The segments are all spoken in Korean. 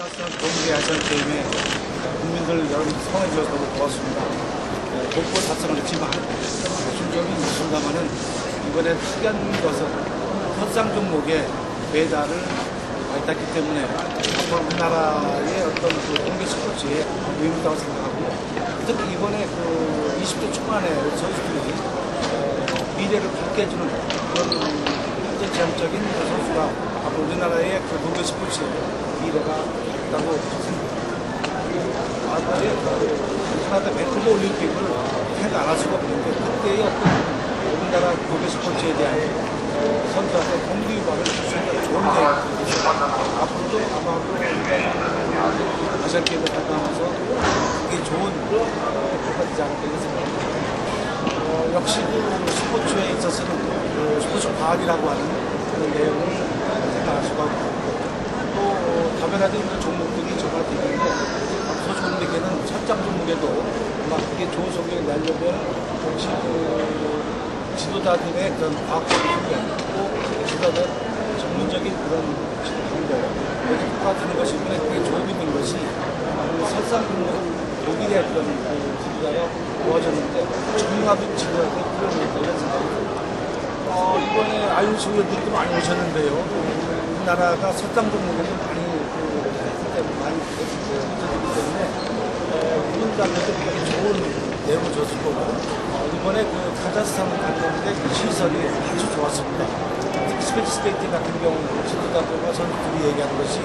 아시안게임에 국민들 여러분 성원해 주셔서 너무 고맙습니다. 복고 달성을 했지만 아쉬움이 있습니다만은 이번에 특이한 것은 협상 종목에 메달을 밟았기 때문에 앞으로 우리나라의 어떤 그 동계 스포츠에 의미 있다고 생각하고, 특히 이번에 그 20대 초반에 선수들이 미래를 밝게 해주는 그런 전체적인 선수가 앞으로 우리나라의 그 동계 스포츠 미래가 있다고 생각합니다. 과거에 캐나다 밴쿠버 올림픽을 생각 안 할 수가 없는데, 그때의 어떤 우리나라 동계 스포츠에 대한 선수한테 동기부여를 주시는 좋은 대회였습니다. 앞으로도 아마 아시안게임을 담당하면서 그게 좋은 효과가 되지 않을까 이런 생각입니다. 역시 스포츠에 있어서는 스포츠 과학이라고 하는 그런 내용을 생각할 수가 있고, 또 다변화된 종목들이 정말 대단한데, 앞서 종목에는 철장 종목에도 아마 그게 좋은 성적이 나려면 역시 지도자들의 그런 과학적인 훈련, 또 지도자들 전문적인 그런 훈련, 이렇게 효과되는 것이 이번에 그게 조업이 된 것이 설상 독일의 그런 지도자가 모아졌는데 전문가도 지도자가 필요하겠다 이런 생각이 듭니다. 이번에 IOC 의원들도 많이 오셨는데요. 우리나라가 설상 종목에도 많이 했기 때문에 많이 했기 때문에 국민들한테도 굉장히 좋은 내용을 줬을 거고, 이번에 그 카자흐스탄 갔는데 그 시설이 아주 좋았습니다. 특히 스피드 스케이팅 같은 경우는 지도자들과 선수들이 얘기하는 것이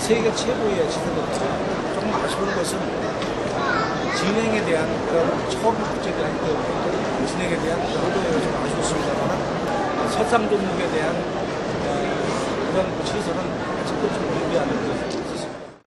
세계 최고의 시설입니다. 조금 아쉬운 것은 진행에 대한 그런 처음 국제에 대한 그 진행에 대한 효도가 좀 아쉬웠습니다만, 설상 종목에 대한 그런 시설은 아직도 좀 준비하는 것.